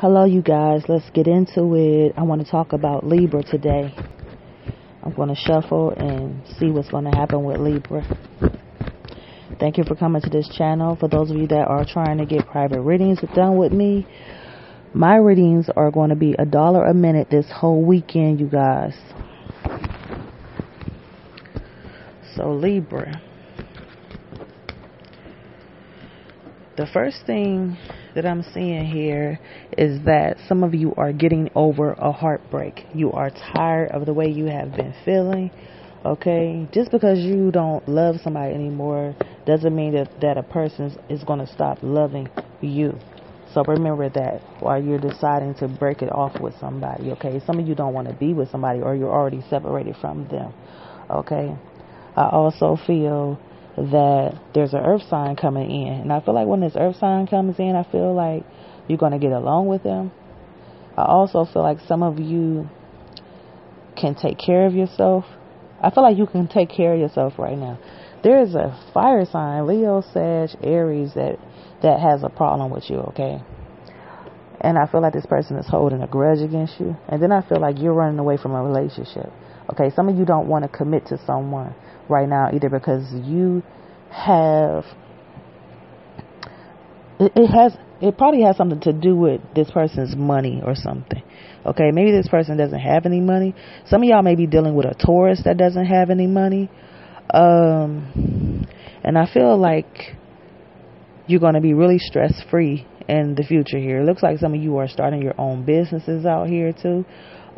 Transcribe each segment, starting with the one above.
Hello, you guys. Let's get into it. I want to talk about Libra today. I'm going to shuffle and see what's going to happen with Libra. Thank you for coming to this channel. For those of you that are trying to get private readings done with me, my readings are going to be $1 a minute this whole weekend, you guys. So Libra, the first thing that I'm seeing here is that some of you are getting over a heartbreak. You are tired of the way you have been feeling, okay? Just because you don't love somebody anymore doesn't mean that a person is going to stop loving you. So remember that while you're deciding to break it off with somebody, okay? Some of you don't want to be with somebody or you're already separated from them, okay? I also feel that there's an earth sign coming in, and I feel like when this earth sign comes in, I feel like you're going to get along with them. I also feel like some of you can take care of yourself. I feel like you can take care of yourself right now. There is a fire sign, Leo, Sag, Aries, that has a problem with you, okay? And I feel like this person is holding a grudge against you, and then I feel like you're running away from a relationship. Okay, some of you don't want to commit to someone right now either because you have, it probably has something to do with this person's money or something. Okay, maybe this person doesn't have any money. Some of y'all may be dealing with a Taurus that doesn't have any money. And I feel like you're going to be really stress-free in the future here. It looks like some of you are starting your own businesses out here too.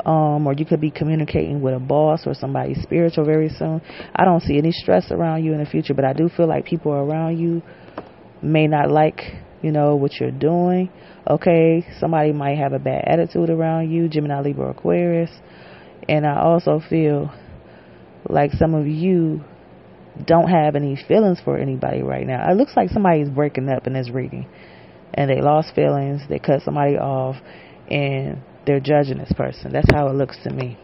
Or you could be communicating with a boss or somebody spiritual very soon. I don't see any stress around you in the future, but I do feel like people around you may not like, you know, what you're doing. Okay, somebody might have a bad attitude around you, Gemini, Libra, Aquarius. And I also feel like some of you don't have any feelings for anybody right now. It looks like somebody's breaking up in this reading and they lost feelings, they cut somebody off, and they're judging this person. That's how it looks to me.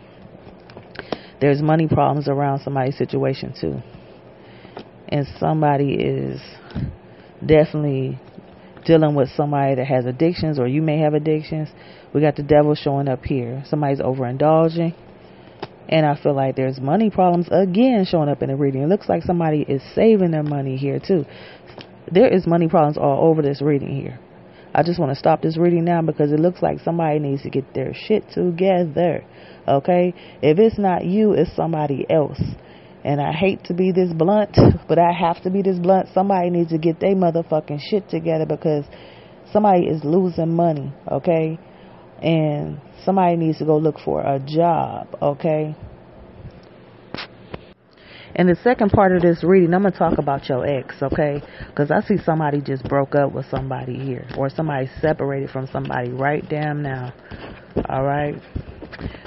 There's money problems around somebody's situation too. And somebody is definitely dealing with somebody that has addictions, or you may have addictions. We got the devil showing up here. Somebody's overindulging. And I feel like there's money problems again showing up in the reading. It looks like somebody is saving their money here too. There is money problems all over this reading here. I just want to stop this reading now because it looks like somebody needs to get their shit together, okay? If it's not you, it's somebody else. And I hate to be this blunt, but I have to be this blunt. Somebody needs to get their motherfucking shit together because somebody is losing money, okay? And somebody needs to go look for a job, okay? And the second part of this reading, I'm going to talk about your ex, okay? Because I see somebody just broke up with somebody here. Or somebody separated from somebody right damn now. All right?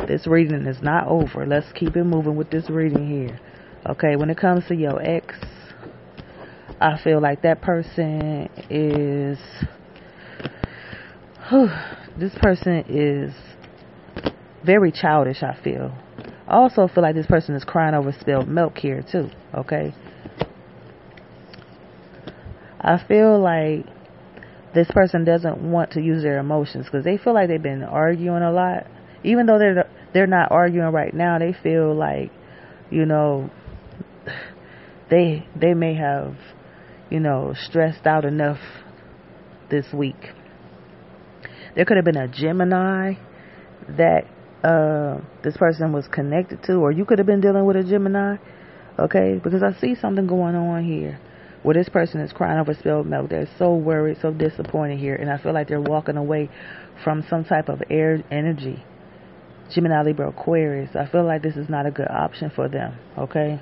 This reading is not over. Let's keep it moving with this reading here. Okay, when it comes to your ex, I feel like that person is... this person is very childish, I feel. I also feel like this person is crying over spilled milk here too, okay? I feel like this person doesn't want to use their emotions because they feel like they've been arguing a lot. Even though they're not arguing right now, they feel like, you know, they may have, you know, stressed out enough this week. There could have been a Gemini that this person was connected to, or you could have been dealing with a Gemini, okay? Because I see something going on here where this person is crying over spilled milk. They're so worried, so disappointed here, and I feel like they're walking away from some type of air energy. Gemini, Libra, Aquarius. I feel like this is not a good option for them, okay?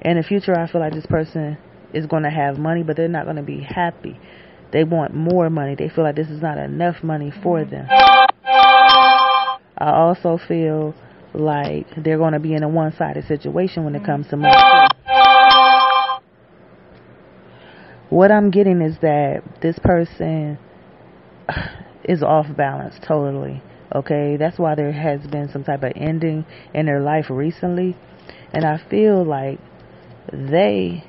In the future, I feel like this person is going to have money, but they're not going to be happy. They want more money. They feel like this is not enough money for them. I also feel like they're going to be in a one-sided situation when it comes to money. What I'm getting is that this person is off balance totally, okay? That's why there has been some type of ending in their life recently. And I feel like they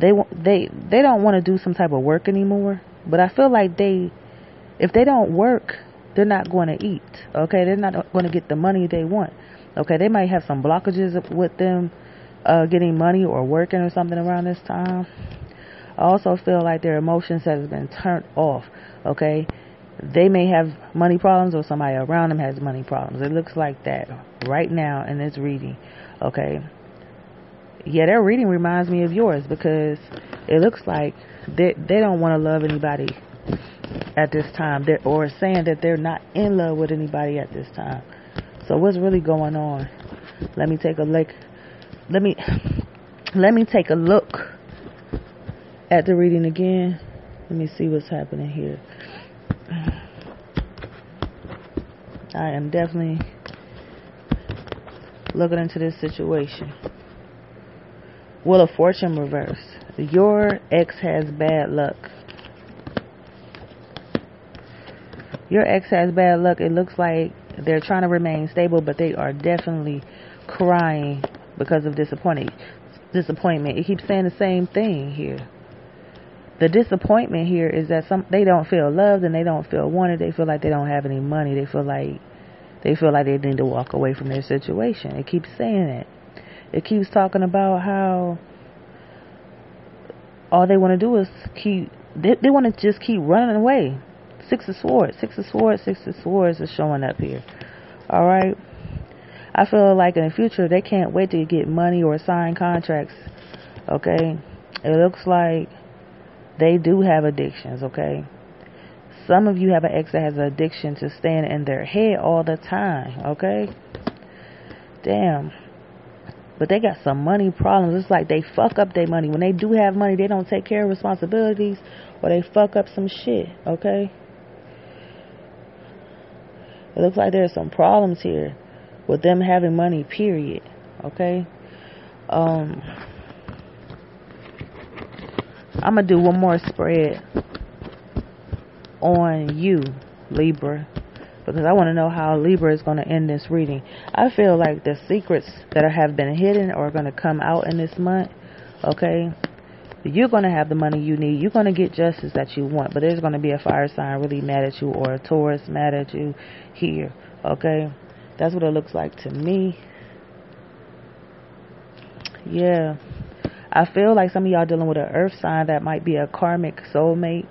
don't want to do some type of work anymore. But I feel like they If they don't work, they're not going to eat, okay? They're not going to get the money they want, okay? They might have some blockages with them getting money or working or something around this time. I also feel like their emotions has been turned off, okay? They may have money problems or somebody around them has money problems. It looks like that right now in this reading, okay? Yeah, their reading reminds me of yours because it looks like they don't want to love anybody at this time. Or saying that they're not in love with anybody at this time. So what's really going on? Let me take a look. Let me take a look at the reading again. Let me see what's happening here. I am definitely looking into this situation. Wheel of Fortune reverse. Your ex has bad luck. Your ex has bad luck. It looks like they're trying to remain stable, but they are definitely crying because of disappointment. It keeps saying the same thing here. The disappointment here is that they don't feel loved and they don't feel wanted. They feel like they don't have any money. They feel like they need to walk away from their situation. It keeps saying it. It keeps talking about how all they want to do is keep, they want to just keep running away. Six of Swords is showing up here. All right. I feel like in the future, they can't wait to get money or sign contracts. Okay. It looks like they do have addictions. Okay. Some of you have an ex that has an addiction to staying in their head all the time. Okay. Damn. But they got some money problems. It's like they fuck up their money. When they do have money, they don't take care of responsibilities or they fuck up some shit, okay? It looks like there's some problems here with them having money, period, okay? I'm going to do one more spread on you, Libra, because I want to know how Libra is going to end this reading. I feel like the secrets that have been hidden are going to come out in this month, okay? You're going to have the money you need. You're going to get justice that you want, but there's going to be a fire sign really mad at you or a Taurus mad at you here, okay? That's what it looks like to me. Yeah. I feel like some of y'all dealing with an earth sign that might be a karmic soulmate.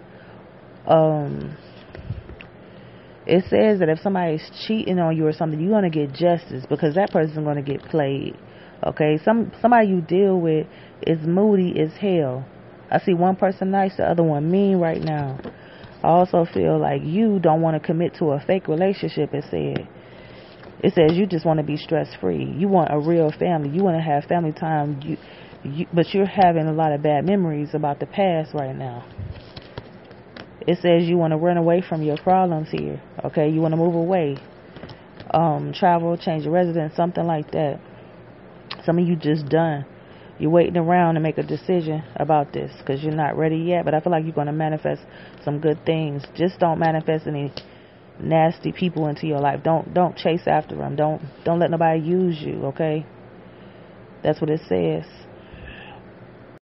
It says that if somebody's cheating on you or something, you're going to get justice because that person's going to get played. Okay? Somebody you deal with is moody as hell. I see one person nice, the other one mean right now. I also feel like you don't want to commit to a fake relationship, it said. It says you just want to be stress-free. You want a real family. You want to have family time. But you're having a lot of bad memories about the past right now. It says you want to run away from your problems here, okay? You want to move away, travel, change your residence, something like that. Some of you just done. You're waiting around to make a decision about this because you're not ready yet, but I feel like you're going to manifest some good things. Just don't manifest any nasty people into your life. Don't chase after them. Don't let nobody use you, okay? That's what it says.